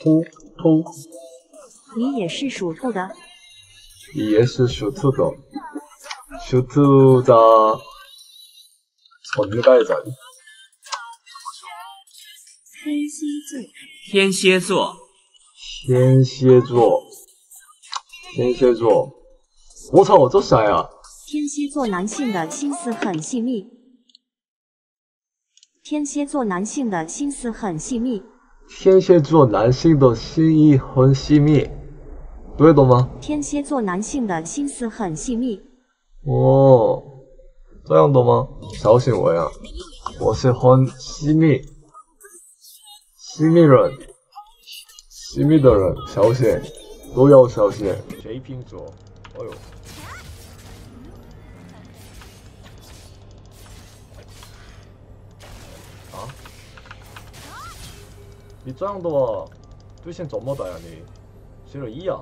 通。你也是属兔的。也是属兔的。属兔的언니가 해자리天蝎座。我操，我做啥呀？天蝎座男性的心思很细密。天蝎座男性的心意很细密，对的吗？天蝎座男性的心思很细密。哦，这样的吗？小心我呀，我是很细密人，细密的人，小心，都要小心。水瓶座，哎呦。 你这样的话，对线怎么打呀？你0-1呀？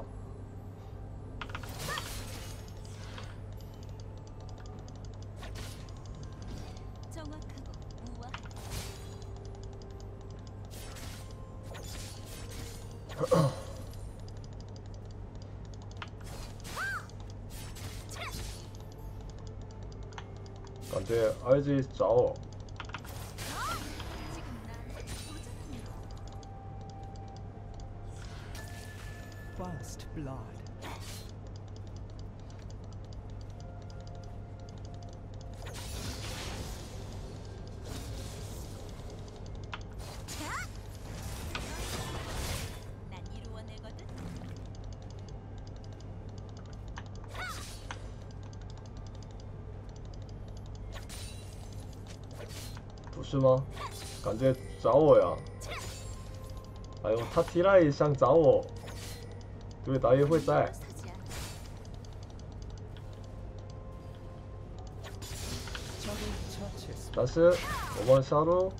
感觉RG找我。 不是吗？感觉找我呀！哎呦，他提来想找我。 对，打野会在。但是我们下路。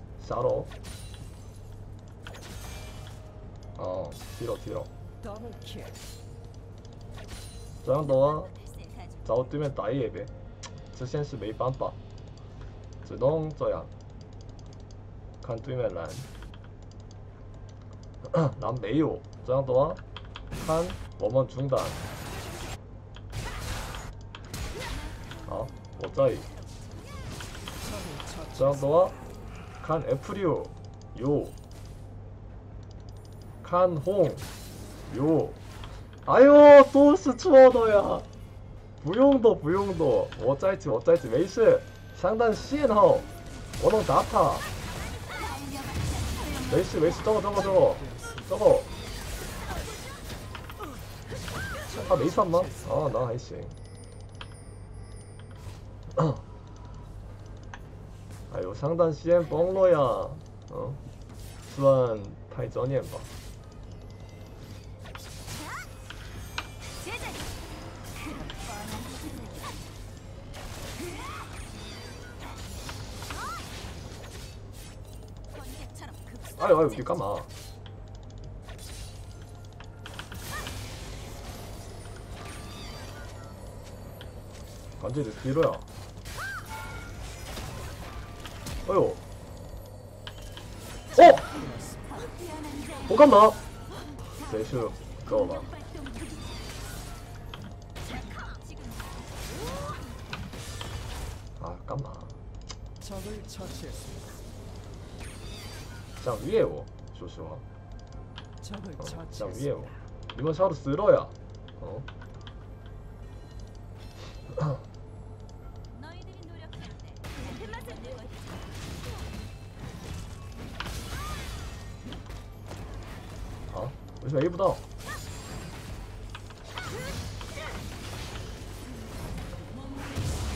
哦，踢了。这样的话，找对面打野呗。这现实没办法，只能这样。看对面蓝没有，这样的话。 看，我们中单。好，我在。这样的话，看 F6 有，看红有。哎呦，都是错的呀！不用的，我在这没事。上单信号，我能打他。没事，这个。 他没上吗？哦，那还行。哎呦，上单先崩了呀！嗯，算太早念吧。哎呦，你干嘛？ 완전 뒤로야. 어휴. 어? 잠깐만. 대슈 그거봐. 아, 깜마. 그냥 위에 오. 조심하. 그냥 위에 오. 이번 샤로 쓸어야. 어? 为什么 A 不到？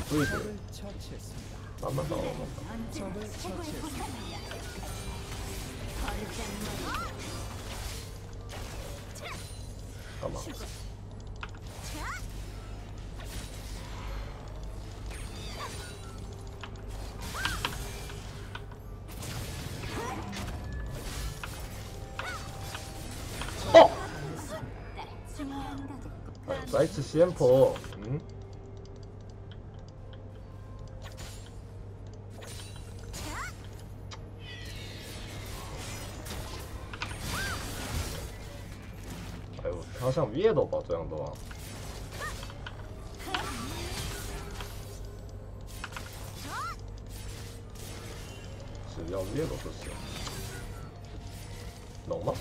对的，慢慢打。干嘛？나이스 CM4 응? 가장 위에 넣어봐. 저 양도와 진짜 위에 넣었어. 넣어봐.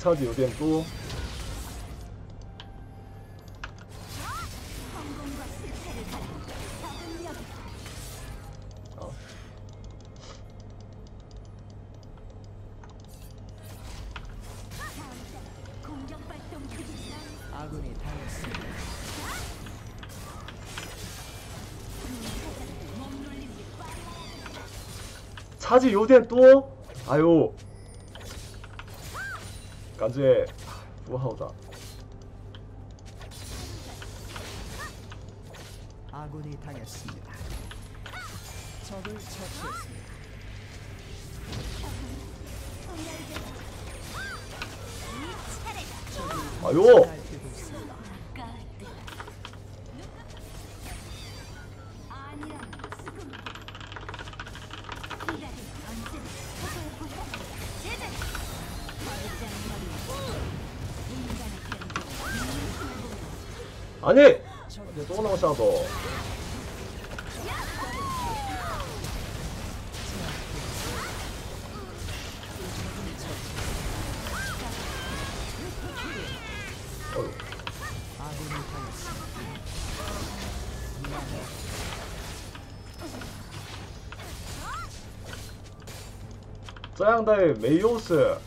他有点多。 차지 요点多，哎呦！ 感觉不好打。哎呦！ 아니! 이제 또 나오셔 너. 짜양다의 메이오스.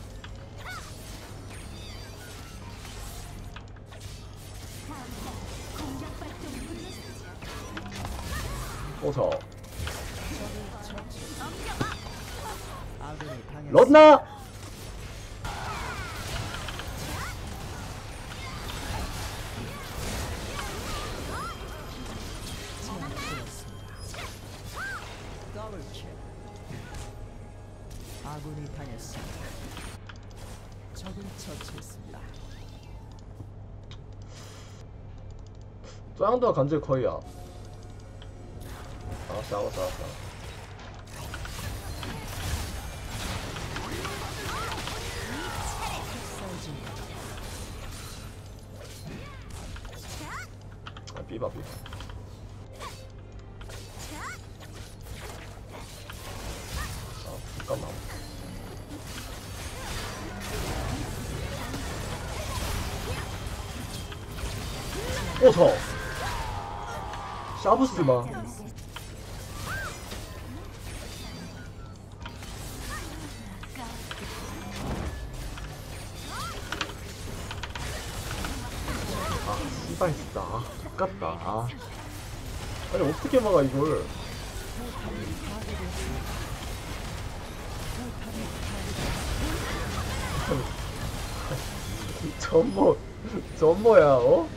롯나 아군이 당했습니다. 적을 처치했습니다. 짱도 간질 거의야. 알았어. 아, 삐봐. 아, 잠깐만. 오, 저! 샤브 쓰지 마. 진짜 아깝다. 아니 어떻게 막아 이걸. 전모야 어?